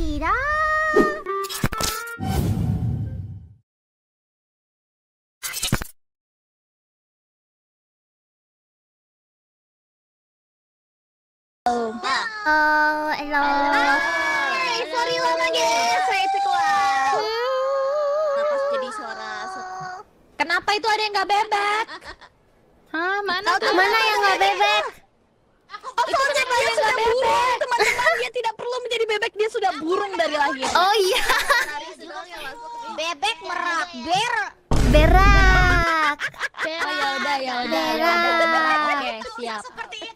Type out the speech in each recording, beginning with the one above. Kira-kira... Oh, hello. Hai, sorry lama guys, saya ceklah. Kenapa jadi suara? Kenapa itu ada yang nggak bebek? Hah, mana yang nggak bebek? Oh, soalnya dia sudah burung, teman-teman. Dia tidak perlu menjadi bebek, dia sudah burung dari lahir. Oh iya. Bebek merak, berak. Oh ya udah. Berak. Siap.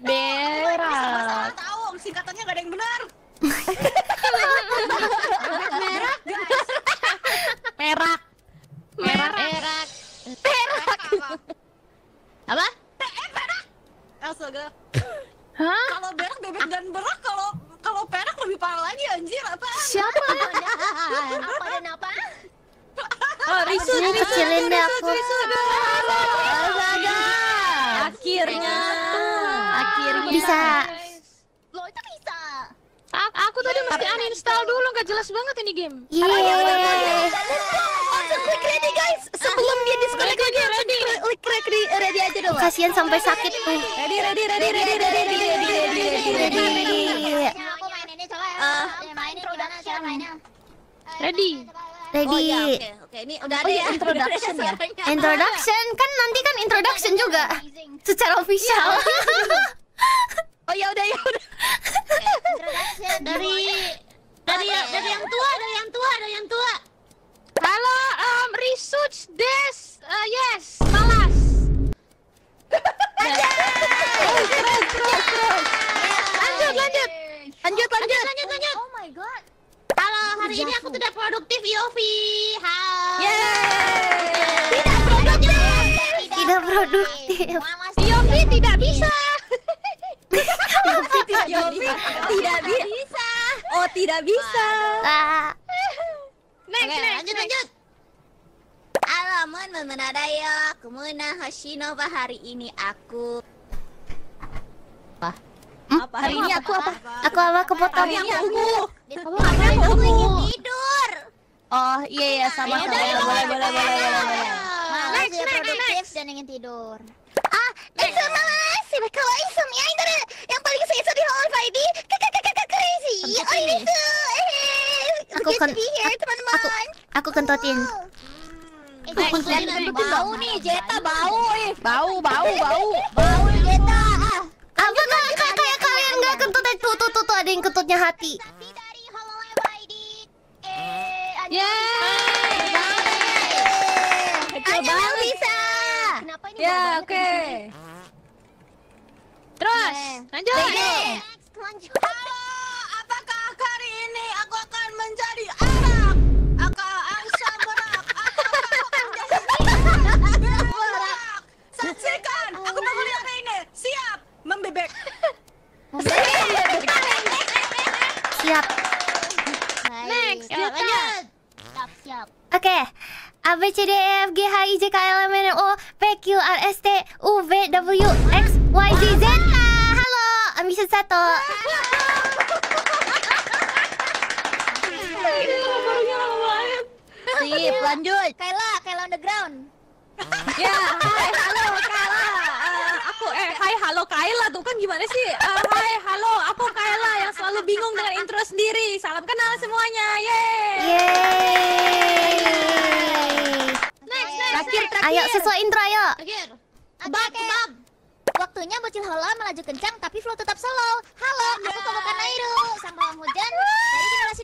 Berak. Tahu, singkatannya nggak ada yang benar. Berak, Perak. Apa? Perak. Astaga. Hah? Kalau berak bebek dan berak, kalau perak lebih parah lagi anjir, apa? Siapa? Apa? Oh, Risu. Akhirnya. Bisa. Lo itu bisa. Aku tadi mesti uninstall dulu, nggak jelas banget ini game. Ready guys, sebelum dia disconnect lagi ready aja dong. Kasihan sampai sakit tuh. Ready. Aku main ini coba ya. Main introduction mainnya. Ready. Oke, ini udah ada ya introduction ya. Introduction kan nanti kan introduction juga secara official. Oh ya udah. Dari yang tua. Halo, research desk, yes, malas. Lanjut. Oh my god. Halo, hari ini aku tidak produktif, Yofi. Halo. Tidak produktif. Yofi tidak bisa. Yofi tidak bisa. Oh, tidak bisa. Next. Halo, Moon ada ya. Aku MoonaHoshinova, hari ini aku apa? Hari ini aku apa? Kepotong. Aku ingin tidur. Oh, iya sama. Boleh. Malas dan ingin tidur. Ah, itu malas. Kalau isem ya ini yang paling saya di holoID. Kakak crazy. Oh, itu. Aku kentotin. Bau nih, Zeta bau. Bau Zeta. Apa kayak kalian enggak kentut tuh ada yang kentutnya hati. Dari holoID. Ayo bisa. Oke. Terus, lanjut. Apakah hari ini aku akan menjadi arak? Aku akan menjadi arak. Saksikan, aku mau lihat Reine. Siap, membebek. Siap. Next, lanjut. Siap. Oke. A B C D E F G H I J K L M N O P Q R S T U V W X Y Z Z. Halo, VestiaZeta. Sip, lanjut. Kaela on the ground. Ya, halo Kaela. Halo Kaela tuh kan gimana sih? Halo, aku Kaela yang selalu bingung dengan intro sendiri. Salam kenal semuanya. Yeay. Next. Ayo sesuai intro ayo. Kebab. Waktunya bocil holo melaju kencang tapi flow tetap slow. Halo, aku Kaela Iru. Sambalang hujan dari generasi